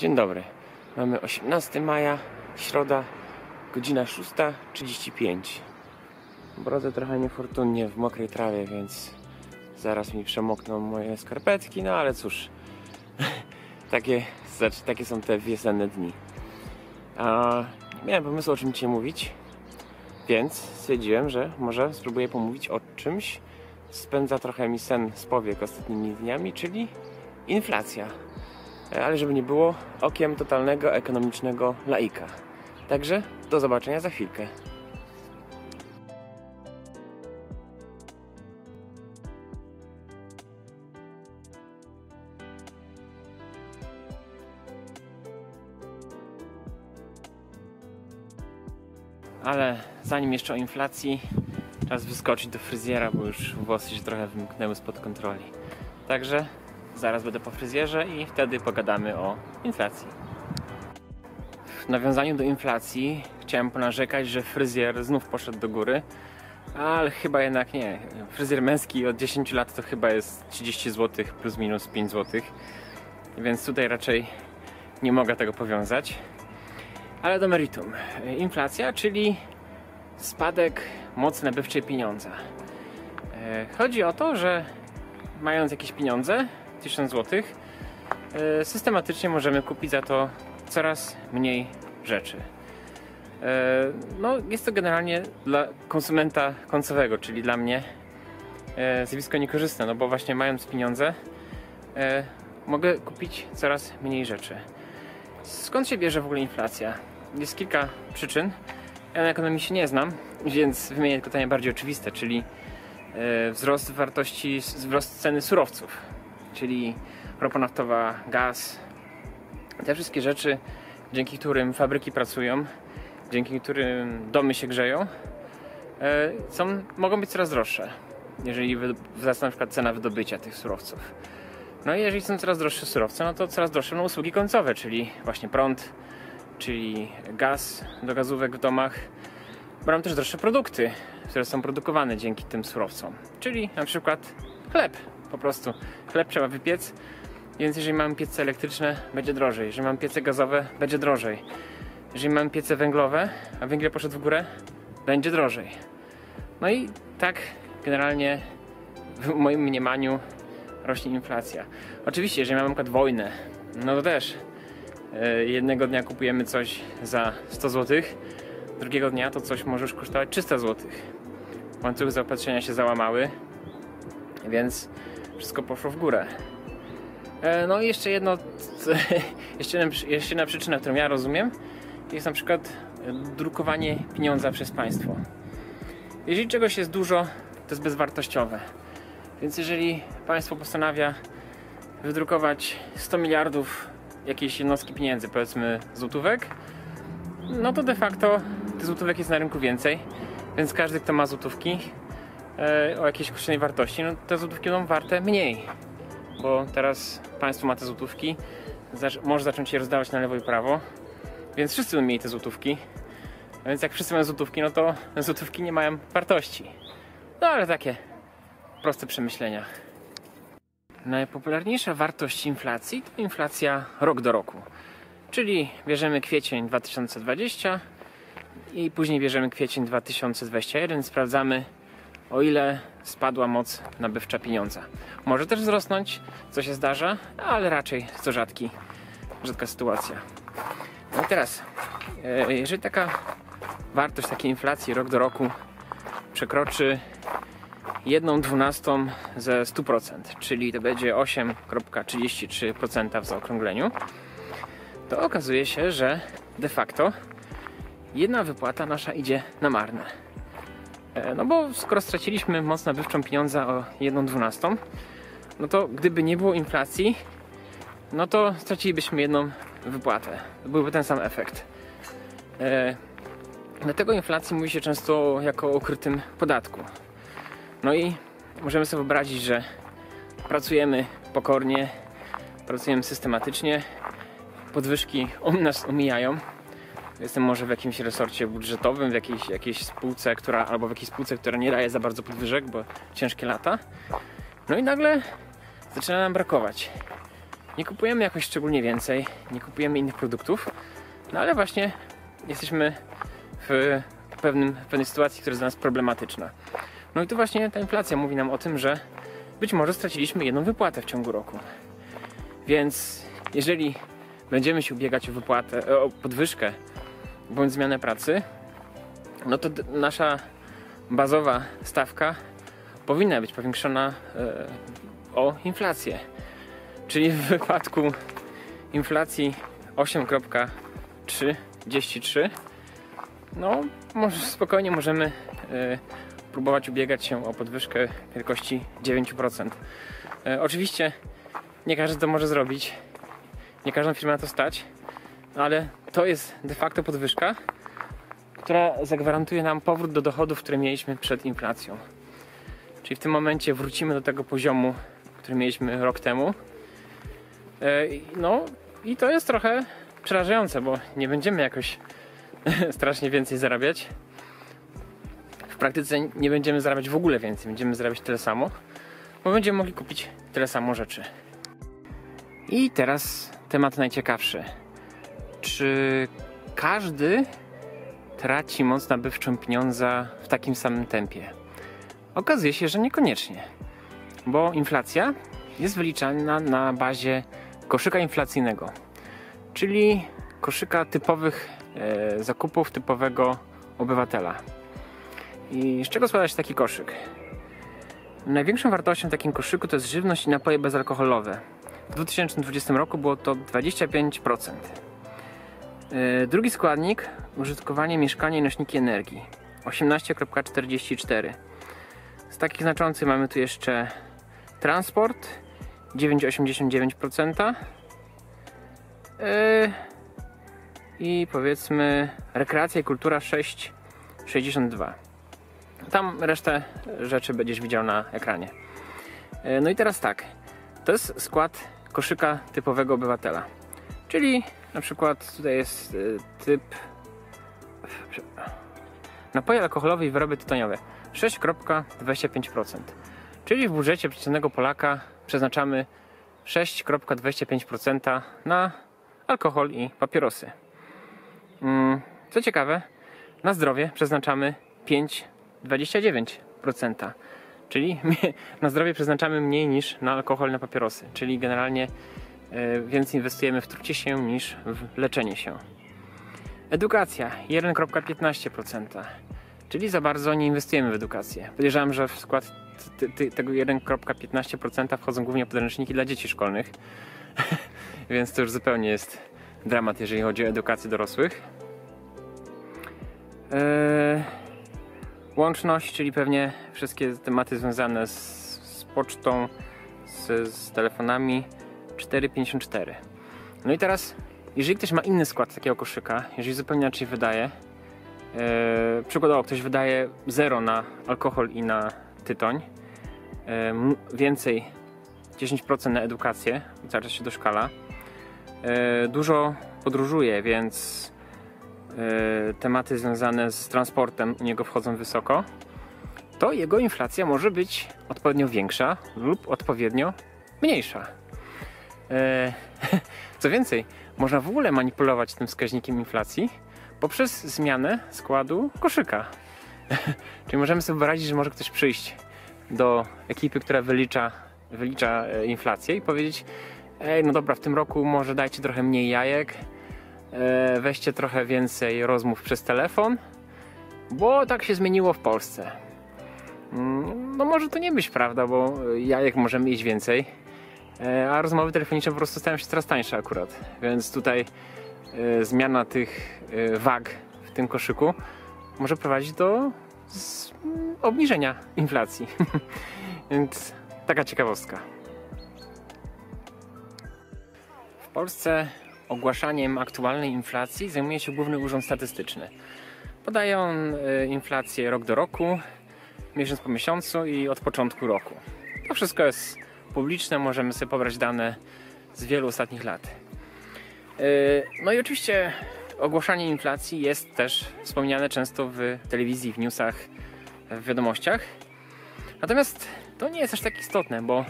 Dzień dobry, mamy 18 maja, środa, godzina 6:35. Brodzę trochę niefortunnie w mokrej trawie, więc zaraz mi przemokną moje skarpetki, no ale cóż, takie są te wiosenne dni. Miałem pomysł, o czym dzisiaj mówić, więc stwierdziłem, że może spróbuję pomówić o czymś, spędza trochę mi sen z powiek ostatnimi dniami, czyli inflacja. Ale żeby nie było, okiem totalnego ekonomicznego laika. Także do zobaczenia za chwilkę. Ale zanim jeszcze o inflacji, czas wyskoczyć do fryzjera, bo już włosy się trochę wymknęły spod kontroli. Także zaraz będę po fryzjerze i wtedy pogadamy o inflacji. W nawiązaniu do inflacji chciałem ponarzekać, że fryzjer znów poszedł do góry, ale chyba jednak nie. Fryzjer męski od 10 lat to chyba jest 30 zł plus minus 5 zł, więc tutaj raczej nie mogę tego powiązać. Ale do meritum. Inflacja, czyli spadek mocy nabywczej pieniądza. Chodzi o to, że mając jakieś pieniądze, 1000 zł, systematycznie możemy kupić za to coraz mniej rzeczy. No, jest to generalnie dla konsumenta końcowego, czyli dla mnie, zjawisko niekorzystne, no bo właśnie mając pieniądze mogę kupić coraz mniej rzeczy. Skąd się bierze w ogóle inflacja? Jest kilka przyczyn. Ja na ekonomii się nie znam, więc wymienię tylko te najbardziej oczywiste, czyli wzrost wartości, wzrost ceny surowców, czyli ropa naftowa, gaz, te wszystkie rzeczy, dzięki którym fabryki pracują, dzięki którym domy się grzeją, mogą być coraz droższe, jeżeli wzrasta na przykład cena wydobycia tych surowców. No i jeżeli są coraz droższe surowce, no to coraz droższe będą usługi końcowe, czyli właśnie prąd, czyli gaz do gazówek w domach. Będą też droższe produkty, które są produkowane dzięki tym surowcom, czyli na przykład chleb. Po prostu chleb trzeba wypiec, więc jeżeli mamy piece elektryczne, będzie drożej. Jeżeli mamy piece gazowe, będzie drożej. Jeżeli mamy piece węglowe, a węgiel poszedł w górę, będzie drożej. No i tak generalnie w moim mniemaniu rośnie inflacja. Oczywiście, jeżeli mamy na przykład wojnę, no to też jednego dnia kupujemy coś za 100 zł, drugiego dnia to coś może już kosztować 300 zł. Łańcuchy zaopatrzenia się załamały, więc wszystko poszło w górę. No i jeszcze jedna przyczyna, którą ja rozumiem, jest na przykład drukowanie pieniądza przez państwo. Jeżeli czegoś jest dużo, to jest bezwartościowe. Więc jeżeli państwo postanawia wydrukować 100 miliardów jakiejś jednostki pieniędzy, powiedzmy złotówek, no to de facto tych złotówek jest na rynku więcej, więc każdy, kto ma złotówki o jakiejś określonej wartości, no te złotówki będą warte mniej, bo teraz państwo ma te złotówki, może zacząć je rozdawać na lewo i prawo, więc wszyscy będą mieli te złotówki, a więc jak wszyscy mają złotówki, no to złotówki nie mają wartości. No ale takie proste przemyślenia. Najpopularniejsza wartość inflacji to inflacja rok do roku. Czyli bierzemy kwiecień 2020 i później bierzemy kwiecień 2021, sprawdzamy, o ile spadła moc nabywcza pieniądza. Może też wzrosnąć, co się zdarza, ale raczej to rzadka sytuacja. No i teraz, jeżeli taka wartość takiej inflacji rok do roku przekroczy 1/12 ze 100%, czyli to będzie 8,33% w zaokrągleniu, to okazuje się, że de facto jedna wypłata nasza idzie na marne. No bo skoro straciliśmy moc nabywczą pieniądza o 1/12, no to gdyby nie było inflacji, no to stracilibyśmy jedną wypłatę. Byłby ten sam efekt. Dlatego inflacji mówi się często jako o ukrytym podatku. No i możemy sobie wyobrazić, że pracujemy pokornie, pracujemy systematycznie, podwyżki nas omijają. Jestem może w jakimś resorcie budżetowym, w jakiejś spółce, która nie daje za bardzo podwyżek, bo ciężkie lata. No i nagle zaczyna nam brakować. Nie kupujemy jakoś szczególnie więcej, nie kupujemy innych produktów, no ale właśnie jesteśmy w pewnej sytuacji, która jest dla nas problematyczna. No i tu właśnie ta inflacja mówi nam o tym, że być może straciliśmy jedną wypłatę w ciągu roku. Więc jeżeli będziemy się ubiegać o wypłatę, o podwyżkę bądź zmianę pracy, no to nasza bazowa stawka powinna być powiększona o inflację. Czyli w wypadku inflacji 8,33, no może spokojnie możemy próbować ubiegać się o podwyżkę wielkości 9%. Oczywiście nie każdy to może zrobić, nie każda firma na to stać, ale to jest de facto podwyżka, która zagwarantuje nam powrót do dochodów, które mieliśmy przed inflacją. Czyli w tym momencie wrócimy do tego poziomu, który mieliśmy rok temu. No i to jest trochę przerażające, bo nie będziemy jakoś strasznie więcej zarabiać. W praktyce nie będziemy zarabiać w ogóle więcej, będziemy zarabiać tyle samo, bo będziemy mogli kupić tyle samo rzeczy. I teraz temat najciekawszy. Czy każdy traci moc nabywczą pieniądza w takim samym tempie? Okazuje się, że niekoniecznie, bo inflacja jest wyliczana na bazie koszyka inflacyjnego, czyli koszyka typowych zakupów typowego obywatela. I z czego składa się taki koszyk? Największą wartością w takim koszyku to jest żywność i napoje bezalkoholowe. W 2020 roku było to 25%. Drugi składnik, użytkowanie mieszkania i nośniki energii, 18,44. Z takich znaczących mamy tu jeszcze transport, 9,89%, i powiedzmy rekreacja i kultura 6,62%. Tam resztę rzeczy będziesz widział na ekranie. No i teraz tak, to jest skład koszyka typowego obywatela, czyli na przykład tutaj jest typ napoje alkoholowe i wyroby tytoniowe 6,25%, czyli w budżecie przeciętnego Polaka przeznaczamy 6,25% na alkohol i papierosy. Co ciekawe, na zdrowie przeznaczamy 5,29%, czyli na zdrowie przeznaczamy mniej niż na alkohol i na papierosy, czyli generalnie więcej inwestujemy w trucie się niż w leczenie się. Edukacja 1,15%, czyli za bardzo nie inwestujemy w edukację. Podejrzewam, że w skład tego 1,15% wchodzą głównie podręczniki dla dzieci szkolnych, więc to już zupełnie jest dramat, jeżeli chodzi o edukację dorosłych. Łączność, czyli pewnie wszystkie tematy związane z pocztą, z telefonami, 4,54. No i teraz, jeżeli ktoś ma inny skład takiego koszyka, jeżeli zupełnie inaczej wydaje, przykładowo ktoś wydaje 0 na alkohol i na tytoń, więcej 10% na edukację, cały czas się doszkala, dużo podróżuje, więc tematy związane z transportem u niego wchodzą wysoko, to jego inflacja może być odpowiednio większa lub odpowiednio mniejsza. Co więcej, można w ogóle manipulować tym wskaźnikiem inflacji poprzez zmianę składu koszyka. Czyli możemy sobie wyobrazić, że może ktoś przyjść do ekipy, która wylicza inflację i powiedzieć: ej, no dobra, w tym roku może dajcie trochę mniej jajek, weźcie trochę więcej rozmów przez telefon, bo tak się zmieniło w Polsce. No może to nie być prawda, bo jajek możemy jeść więcej, a rozmowy telefoniczne po prostu stają się coraz tańsze akurat, więc tutaj zmiana tych wag w tym koszyku może prowadzić do obniżenia inflacji. Więc taka ciekawostka. W Polsce ogłaszaniem aktualnej inflacji zajmuje się Główny Urząd Statystyczny. Podaje on inflację rok do roku, miesiąc po miesiącu i od początku roku. To wszystko jest publiczne, możemy sobie pobrać dane z wielu ostatnich lat. No i oczywiście ogłaszanie inflacji jest też wspomniane często w telewizji, w newsach, w wiadomościach. Natomiast to nie jest aż tak istotne, bo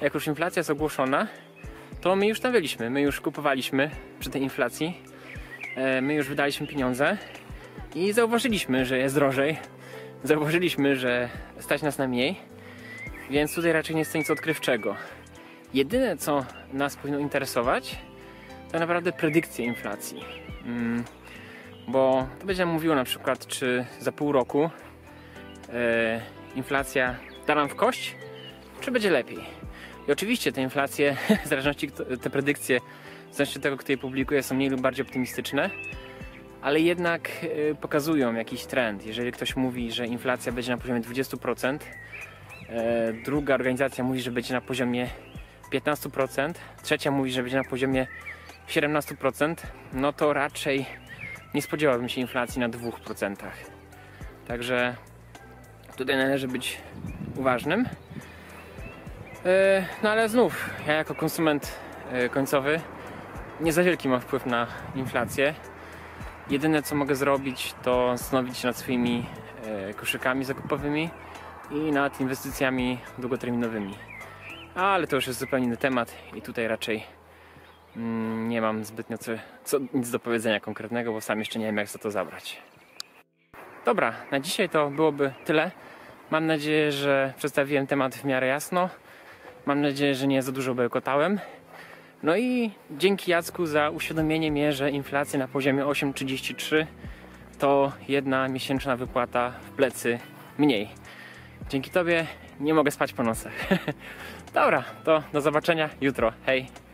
jak już inflacja jest ogłoszona, to my już nabyliśmy, my już kupowaliśmy przy tej inflacji, my już wydaliśmy pieniądze i zauważyliśmy, że jest drożej, zauważyliśmy, że stać nas na mniej, więc tutaj raczej nie jest to nic odkrywczego. Jedyne, co nas powinno interesować, to naprawdę predykcje inflacji, bo to będzie mówiło na przykład, czy za pół roku inflacja da nam w kość, czy będzie lepiej. I oczywiście te inflacje, w zależności, te predykcje, w zależności od tego, kto je publikuje, są mniej lub bardziej optymistyczne, ale jednak pokazują jakiś trend. Jeżeli ktoś mówi, że inflacja będzie na poziomie 20%, druga organizacja mówi, że będzie na poziomie 15%, trzecia mówi, że będzie na poziomie 17%, no to raczej nie spodziewałbym się inflacji na 2%. Także tutaj należy być uważnym. No ale znów, ja jako konsument końcowy nie za wielki mam wpływ na inflację. Jedyne, co mogę zrobić, to zastanowić się nad swoimi koszykami zakupowymi i nad inwestycjami długoterminowymi. Ale to już jest zupełnie inny temat i tutaj raczej nie mam zbytnio nic do powiedzenia konkretnego, bo sam jeszcze nie wiem, jak za to zabrać. Dobra, na dzisiaj to byłoby tyle. Mam nadzieję, że przedstawiłem temat w miarę jasno. Mam nadzieję, że nie za dużo bełkotałem. No i dzięki Jacku za uświadomienie mnie, że inflacja na poziomie 8,33 to jedna miesięczna wypłata w plecy mniej. Dzięki Tobie nie mogę spać po nocach. Dobra, to do zobaczenia jutro. Hej!